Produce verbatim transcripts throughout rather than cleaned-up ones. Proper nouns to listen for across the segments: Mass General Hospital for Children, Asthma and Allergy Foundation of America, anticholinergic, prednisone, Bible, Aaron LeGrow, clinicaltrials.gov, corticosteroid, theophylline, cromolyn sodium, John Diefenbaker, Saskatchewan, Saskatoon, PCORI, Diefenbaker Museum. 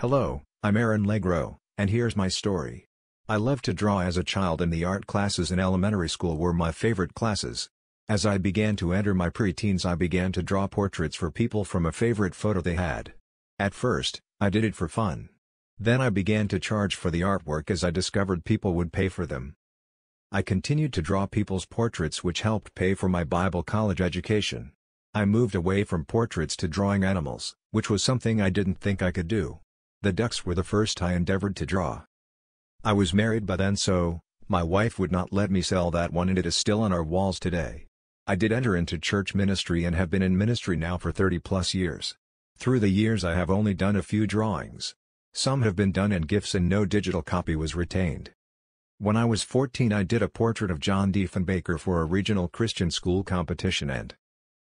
Hello, I'm Aaron LeGrow, and here's my story. I loved to draw as a child, and the art classes in elementary school were my favorite classes. As I began to enter my pre-teens, I began to draw portraits for people from a favorite photo they had. At first, I did it for fun. Then I began to charge for the artwork as I discovered people would pay for them. I continued to draw people's portraits, which helped pay for my Bible college education. I moved away from portraits to drawing animals, which was something I didn't think I could do. The ducks were the first I endeavored to draw. I was married by then, so my wife would not let me sell that one, and it is still on our walls today. I did enter into church ministry and have been in ministry now for thirty plus years. Through the years I have only done a few drawings. Some have been done in gifts and no digital copy was retained. When I was fourteen I did a portrait of John Diefenbaker for a regional Christian school competition and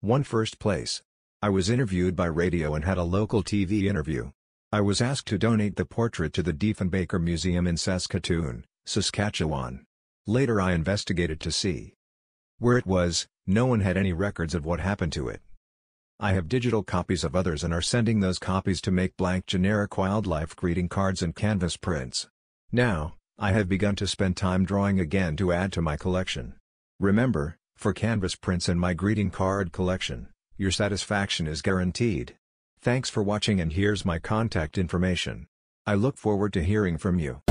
won first place. I was interviewed by radio and had a local T V interview. I was asked to donate the portrait to the Diefenbaker Museum in Saskatoon, Saskatchewan. Later I investigated to see where it was. No one had any records of what happened to it. I have digital copies of others and are sending those copies to make blank generic wildlife greeting cards and canvas prints. Now, I have begun to spend time drawing again to add to my collection. Remember, for canvas prints and my greeting card collection, your satisfaction is guaranteed. Thanks for watching, and here's my contact information. I look forward to hearing from you.